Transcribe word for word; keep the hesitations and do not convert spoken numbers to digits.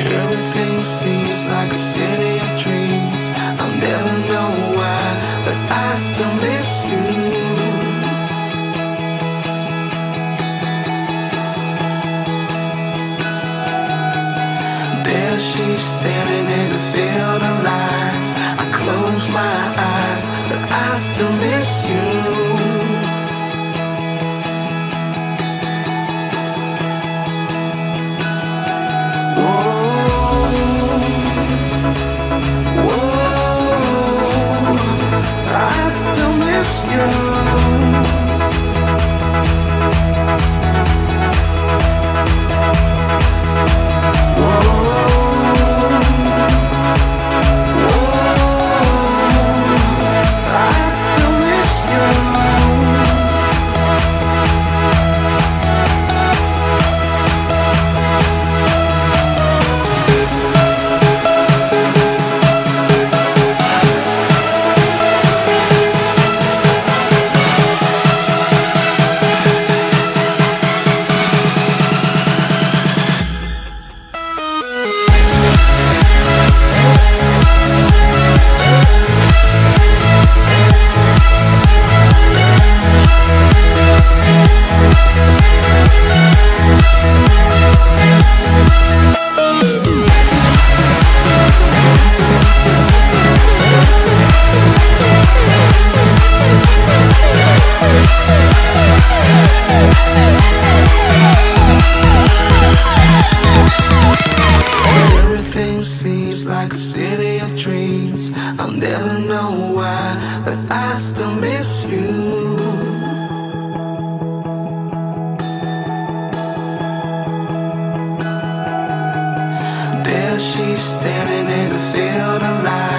Everything seems like a city of dreams. I'll never know why, but I still miss you. There she's standing in a field of lies. I close my eyes, but I still miss you. I still miss you. Whoa, whoa, I still miss you. She's standing in a field of light.